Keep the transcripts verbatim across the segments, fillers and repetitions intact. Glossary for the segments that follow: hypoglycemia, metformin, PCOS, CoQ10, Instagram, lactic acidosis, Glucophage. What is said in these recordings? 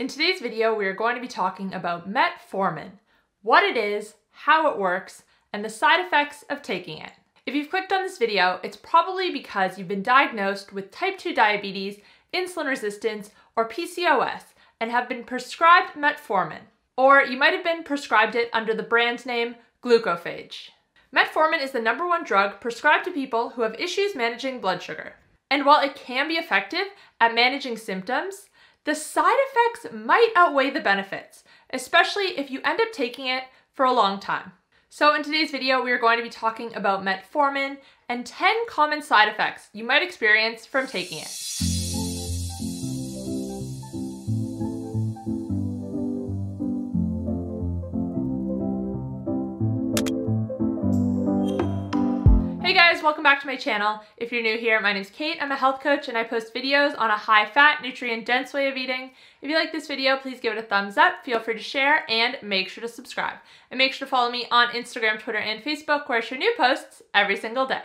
In today's video, we are going to be talking about metformin, what it is, how it works, and the side effects of taking it. If you've clicked on this video, it's probably because you've been diagnosed with type two diabetes, insulin resistance, or P C O S, and have been prescribed metformin. Or you might have been prescribed it under the brand name Glucophage. Metformin is the number one drug prescribed to people who have issues managing blood sugar. And while it can be effective at managing symptoms, the side effects might outweigh the benefits, especially if you end up taking it for a long time. So in today's video, we are going to be talking about metformin and ten common side effects you might experience from taking it. Welcome back to my channel. If you're new here, my name's Kate. I'm a health coach and I post videos on a high-fat, nutrient-dense way of eating. If you like this video, please give it a thumbs up, feel free to share, and make sure to subscribe. And make sure to follow me on Instagram, Twitter, and Facebook where I share new posts every single day.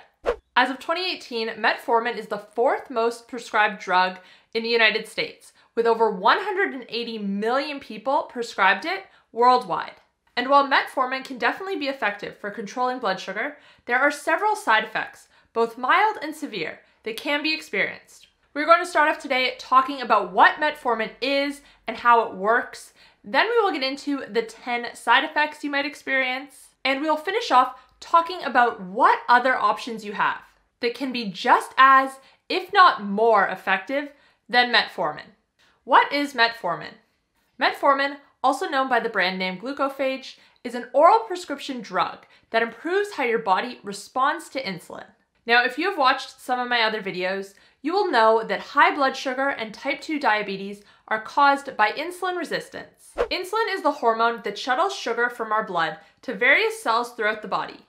As of twenty eighteen, metformin is the fourth most prescribed drug in the United States, with over one hundred eighty million people prescribed it worldwide. And while metformin can definitely be effective for controlling blood sugar, there are several side effects, both mild and severe, that can be experienced. We're going to start off today talking about what metformin is and how it works. Then we will get into the ten side effects you might experience. And we'll finish off talking about what other options you have that can be just as, if not more, effective than metformin. What is metformin? Metformin, also known by the brand name Glucophage, is an oral prescription drug that improves how your body responds to insulin. Now, if you have watched some of my other videos, you will know that high blood sugar and type two diabetes are caused by insulin resistance. Insulin is the hormone that shuttles sugar from our blood to various cells throughout the body.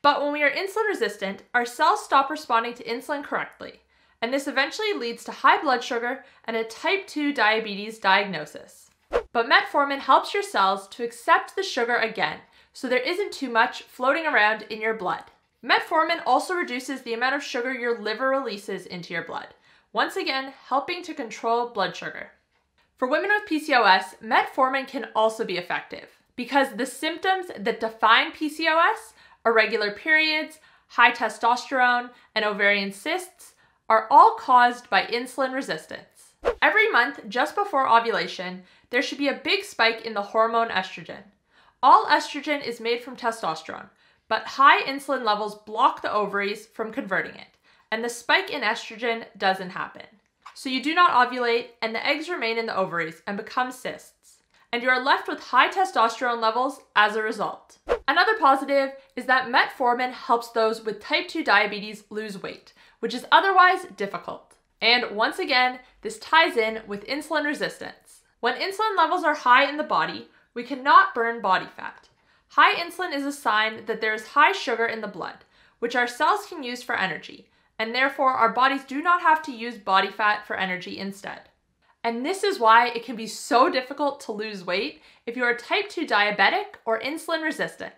But when we are insulin resistant, our cells stop responding to insulin correctly, and this eventually leads to high blood sugar and a type two diabetes diagnosis. But metformin helps your cells to accept the sugar again, so there isn't too much floating around in your blood. Metformin also reduces the amount of sugar your liver releases into your blood, once again helping to control blood sugar. For women with P C O S, metformin can also be effective because the symptoms that define P C O S, irregular periods, high testosterone, and ovarian cysts, are all caused by insulin resistance. Every month, just before ovulation, there should be a big spike in the hormone estrogen. All estrogen is made from testosterone, but high insulin levels block the ovaries from converting it, and the spike in estrogen doesn't happen. So you do not ovulate, and the eggs remain in the ovaries and become cysts, and you are left with high testosterone levels as a result. Another positive is that metformin helps those with type two diabetes lose weight, which is otherwise difficult. And once again, this ties in with insulin resistance. When insulin levels are high in the body, we cannot burn body fat. High insulin is a sign that there is high sugar in the blood, which our cells can use for energy, and therefore our bodies do not have to use body fat for energy instead. And this is why it can be so difficult to lose weight if you are type two diabetic or insulin resistant.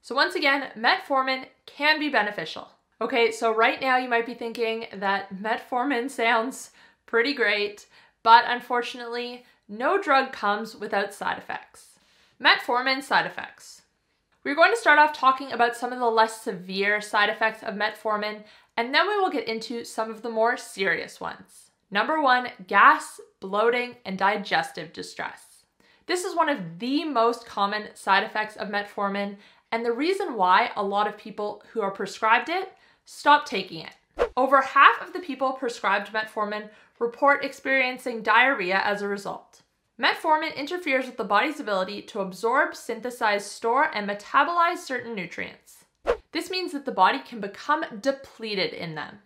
So once again, metformin can be beneficial. Okay, so right now you might be thinking that metformin sounds pretty great, but unfortunately, no drug comes without side effects. Metformin side effects. We're going to start off talking about some of the less severe side effects of metformin, and then we will get into some of the more serious ones. Number one, gas, bloating, and digestive distress. This is one of the most common side effects of metformin, and the reason why a lot of people who are prescribed it stop taking it. Over half of the people prescribed metformin report experiencing diarrhea as a result. Metformin interferes with the body's ability to absorb, synthesize, store, and metabolize certain nutrients. This means that the body can become depleted in them.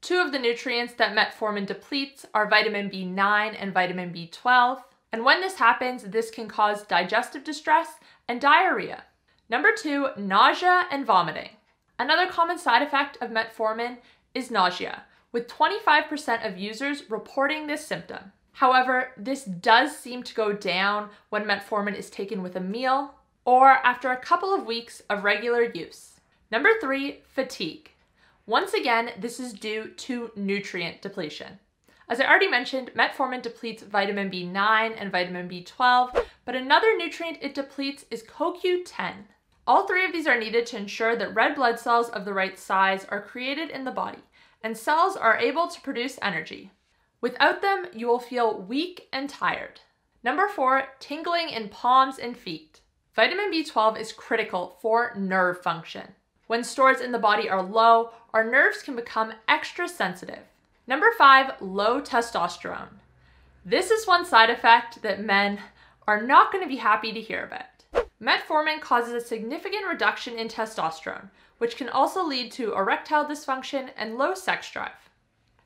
Two of the nutrients that metformin depletes are vitamin B nine and vitamin B twelve, and when this happens, this can cause digestive distress and diarrhea. Number two, nausea and vomiting. Another common side effect of metformin is nausea, with twenty-five percent of users reporting this symptom. However, this does seem to go down when metformin is taken with a meal or after a couple of weeks of regular use. Number three, fatigue. Once again, this is due to nutrient depletion. As I already mentioned, metformin depletes vitamin B nine and vitamin B twelve, but another nutrient it depletes is C O Q ten. All three of these are needed to ensure that red blood cells of the right size are created in the body, and cells are able to produce energy. Without them, you will feel weak and tired. Number four, tingling in palms and feet. Vitamin B twelve is critical for nerve function. When stores in the body are low, our nerves can become extra sensitive. Number five, low testosterone. This is one side effect that men are not going to be happy to hear about. Metformin causes a significant reduction in testosterone, which can also lead to erectile dysfunction and low sex drive.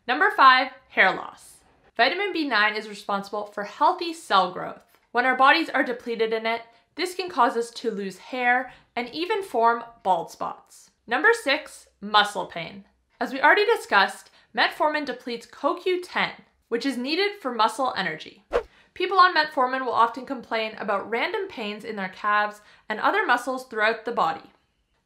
Number five, hair loss. Vitamin B nine is responsible for healthy cell growth. When our bodies are depleted in it, this can cause us to lose hair and even form bald spots. Number six, muscle pain. As we already discussed, metformin depletes C O Q ten, which is needed for muscle energy. People on metformin will often complain about random pains in their calves and other muscles throughout the body.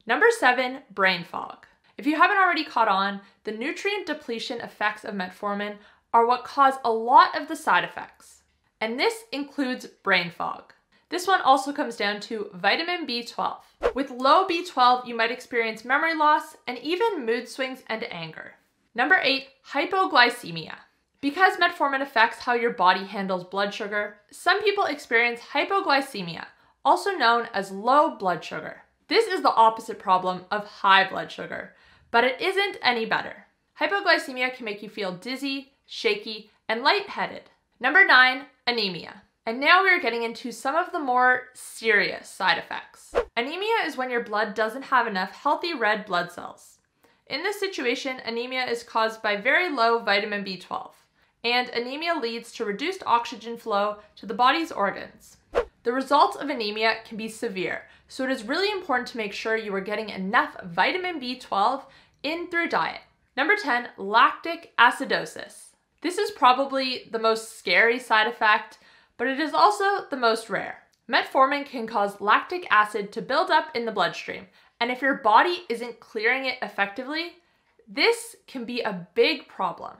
Number seven, brain fog. If you haven't already caught on, the nutrient depletion effects of metformin are what cause a lot of the side effects. And this includes brain fog. This one also comes down to vitamin B twelve. With low B twelve, you might experience memory loss and even mood swings and anger. Number eight, hypoglycemia. Because metformin affects how your body handles blood sugar, some people experience hypoglycemia, also known as low blood sugar. This is the opposite problem of high blood sugar, but it isn't any better. Hypoglycemia can make you feel dizzy, shaky, and lightheaded. Number nine, anemia. And now we're getting into some of the more serious side effects. Anemia is when your blood doesn't have enough healthy red blood cells. In this situation, anemia is caused by very low vitamin B twelve, and anemia leads to reduced oxygen flow to the body's organs. The results of anemia can be severe, so it is really important to make sure you are getting enough vitamin B twelve in through diet. Number ten, lactic acidosis. This is probably the most scary side effect, but it is also the most rare. Metformin can cause lactic acid to build up in the bloodstream, and if your body isn't clearing it effectively, this can be a big problem.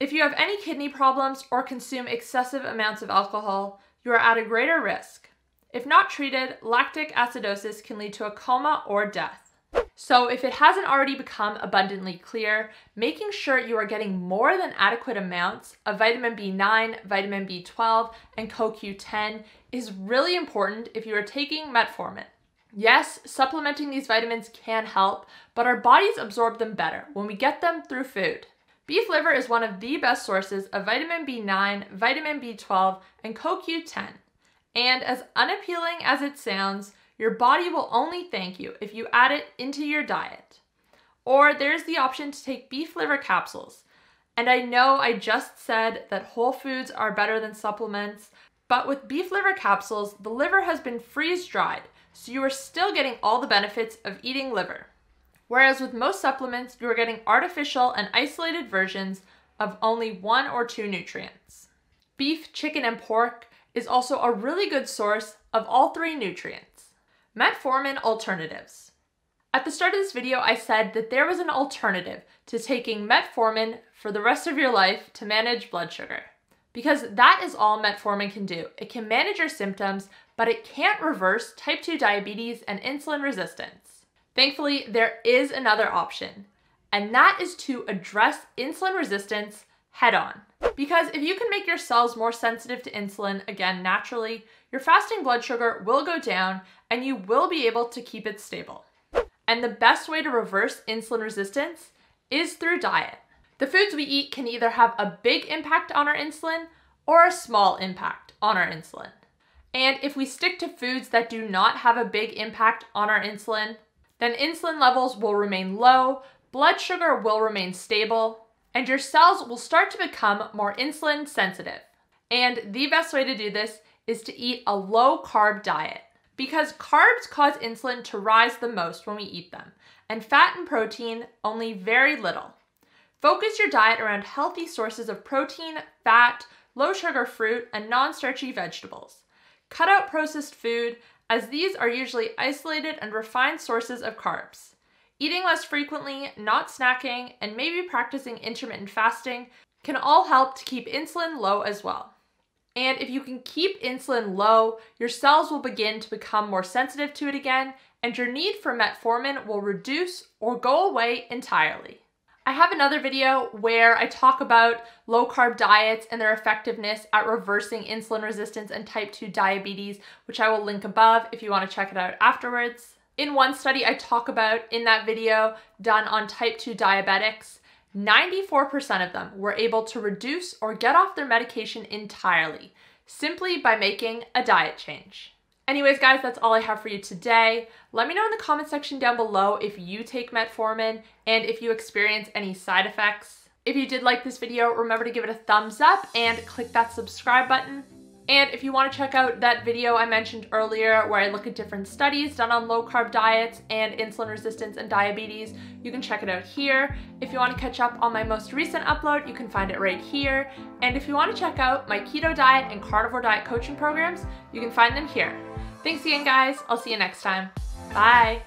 If you have any kidney problems or consume excessive amounts of alcohol, you are at a greater risk. If not treated, lactic acidosis can lead to a coma or death. So if it hasn't already become abundantly clear, making sure you are getting more than adequate amounts of vitamin B nine, vitamin B twelve, and C O Q ten is really important if you are taking metformin. Yes, supplementing these vitamins can help, but our bodies absorb them better when we get them through food. Beef liver is one of the best sources of vitamin B nine, vitamin B twelve, and C O Q ten. And as unappealing as it sounds, your body will only thank you if you add it into your diet. Or there's the option to take beef liver capsules. And I know I just said that whole foods are better than supplements, but with beef liver capsules, the liver has been freeze-dried, so you are still getting all the benefits of eating liver. Whereas with most supplements, you are getting artificial and isolated versions of only one or two nutrients. Beef, chicken, and pork is also a really good source of all three nutrients. Metformin alternatives. At the start of this video, I said that there was an alternative to taking metformin for the rest of your life to manage blood sugar. Because that is all metformin can do. It can manage your symptoms, but it can't reverse type two diabetes and insulin resistance. Thankfully, there is another option, and that is to address insulin resistance head on. Because if you can make your cells more sensitive to insulin, again, naturally, your fasting blood sugar will go down and you will be able to keep it stable. And the best way to reverse insulin resistance is through diet. The foods we eat can either have a big impact on our insulin or a small impact on our insulin. And if we stick to foods that do not have a big impact on our insulin, then insulin levels will remain low, blood sugar will remain stable, and your cells will start to become more insulin sensitive. And the best way to do this is to eat a low-carb diet, because carbs cause insulin to rise the most when we eat them, and fat and protein only very little. Focus your diet around healthy sources of protein, fat, low-sugar fruit, and non-starchy vegetables. Cut out processed food, as these are usually isolated and refined sources of carbs. Eating less frequently, not snacking, and maybe practicing intermittent fasting can all help to keep insulin low as well. And if you can keep insulin low, your cells will begin to become more sensitive to it again, and your need for metformin will reduce or go away entirely. I have another video where I talk about low-carb diets and their effectiveness at reversing insulin resistance and type two diabetes, which I will link above if you want to check it out afterwards. In one study I talk about in that video done on type two diabetics, ninety-four percent of them were able to reduce or get off their medication entirely, simply by making a diet change. Anyways, guys, that's all I have for you today. Let me know in the comment section down below if you take metformin and if you experience any side effects. If you did like this video, remember to give it a thumbs up and click that subscribe button. And if you want to check out that video I mentioned earlier where I look at different studies done on low-carb diets and insulin resistance and diabetes, you can check it out here. If you want to catch up on my most recent upload, you can find it right here. And if you want to check out my keto diet and carnivore diet coaching programs, you can find them here. Thanks again, guys. I'll see you next time. Bye.